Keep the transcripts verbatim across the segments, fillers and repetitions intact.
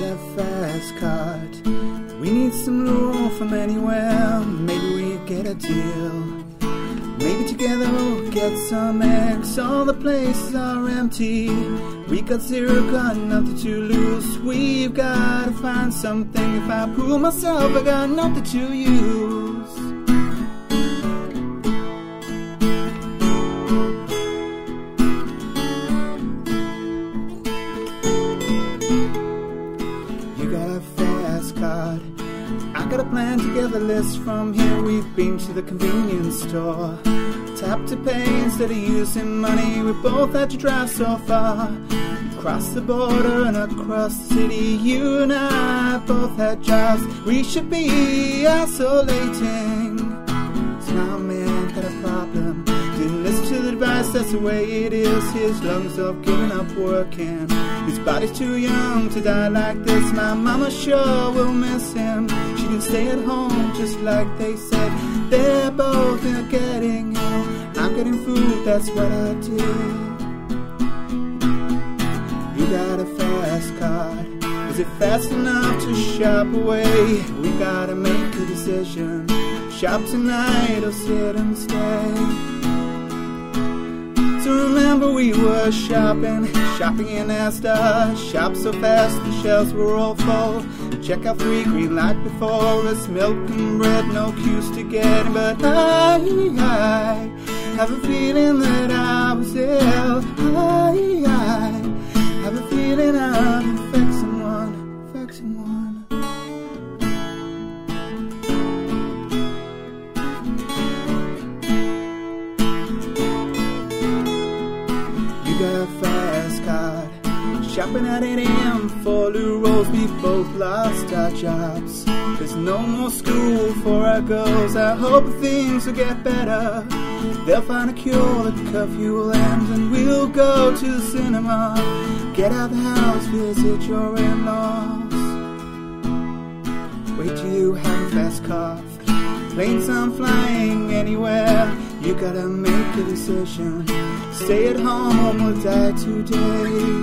get a fast cart. We need some lure from anywhere, maybe we get a deal. Maybe together we'll get some eggs, all the places are empty. We got zero, got nothing to lose, we've gotta find something. If I pull myself, I got nothing to use. I got a plan to get the list from here. We've been to the convenience store, tap to pay instead of using money. We both had to drive so far, across the border and across the city. You and I both had jobs we should be isolating. So now man had a problem, didn't listen to the advice, that's the way it is. His lungs have given up working, his body's too young to die like this. My mama sure will miss him, she can stay at home just like they said. They're both getting ill, I'm getting food, that's what I did. You got a fast card, is it fast enough to shop away? We gotta make a decision, shop tonight or sit and stay. Remember we were shopping, shopping in Asda. Shopped so fast the shelves were all full. Check out free, green light before us. Milk and bread, no cues to get. But I, I have a feeling that I was ill. I, I have a feeling I'd infect someone, infect someone. You got a fast card, shopping at eight A M for loo rolls. We both lost our jobs, there's no more school for our girls. I hope things will get better, they'll find a cure, the curfew will end, and we'll go to the cinema. Get out of the house, visit your in-laws. Wait till you have a fast car, planes aren't flying anywhere. You gotta make a decision, stay at home or die today.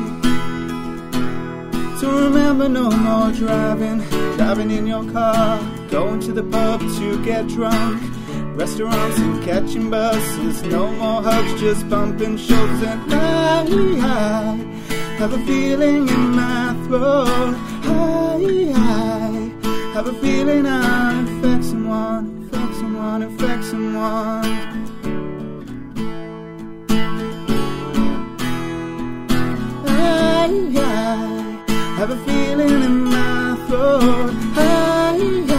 So remember, no more driving, driving in your car, going to the pub to get drunk, restaurants and catching buses. No more hugs, just bumping shoulders. And I, I have a feeling in my throat. I, I have a feeling I infect someone, infect someone, infect someone. I have a feeling in my throat. I